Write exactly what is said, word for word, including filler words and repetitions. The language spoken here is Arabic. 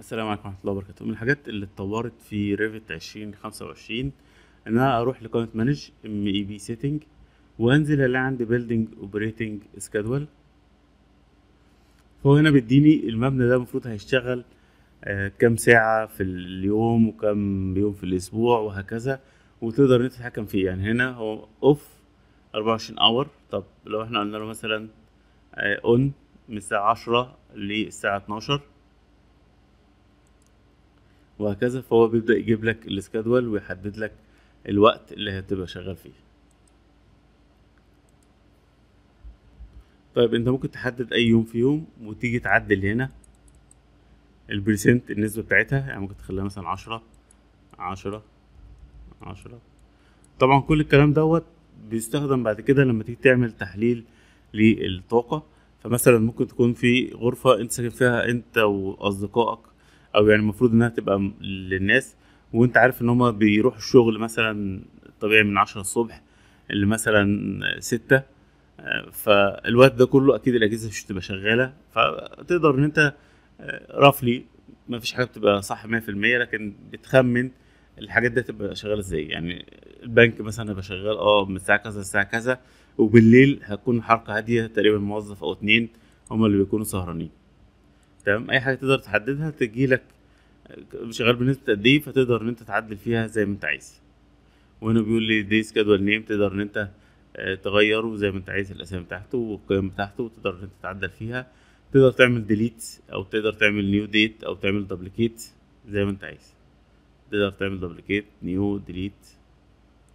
السلام عليكم ورحمه الله وبركاته. من الحاجات اللي اتطورت في ريفت عشرين خمسة وعشرين ان انا اروح لقائمه مانج ام اي بي سيتنج وانزل اللي عند بيلدينج اوبريتنج سكادول. فهو هنا بيديني المبنى ده المفروض هيشتغل آه كام ساعه في اليوم وكم يوم في الاسبوع وهكذا، وتقدر ان انت تتحكم فيه. يعني هنا هو اوف أربعة وعشرين اور. طب لو احنا قلنا له مثلا اون من الساعه عشرة للساعه اتناشر وهكذا، فهو بيبدأ يجيب لك السكادول ويحدد لك الوقت اللي هتبقى شغال فيه. طيب انت ممكن تحدد اي يوم في يوم وتيجي تعدل هنا البرسنت النسبة بتاعتها، يعني ممكن تخليها مثلا عشرة عشرة عشرة. طبعا كل الكلام دوت بيستخدم بعد كده لما تيجي تعمل تحليل للطاقة. فمثلا ممكن تكون في غرفة انت ساكن فيها انت واصدقائك، او يعني المفروض انها تبقى للناس وانت عارف ان هما بيروحوا الشغل مثلا طبيعي من عشرة الصبح اللي مثلا ستة، فالوقت ده كله اكيد الاجهزه مش هتبقى شغاله. فتقدر ان انت رافلي مفيش حاجه بتبقى صح مية في المية، لكن بتخمن الحاجات دي هتبقى شغاله ازاي. يعني البنك مثلا هيبقى شغال اه من الساعه كذا للساعه كذا، وبالليل هتكون حركه هاديه تقريبا موظف او اتنين هما اللي بيكونوا سهرانين. تمام، اي حاجه تقدر تحددها تجيلك شغال بنسبه قد ايه، فتقدر ان انت تعدل فيها زي ما انت عايز. وهنا بيقول لي دي سكادول نيم، تقدر ان انت تغيره زي ما انت عايز الاسامي بتاعته والقيم بتاعته، وتقدر ان انت تعدل فيها. تقدر تعمل ديليت او تقدر تعمل نيو ديت او تعمل دبليكيت زي ما انت عايز. تقدر تعمل دبليكيت نيو ديليت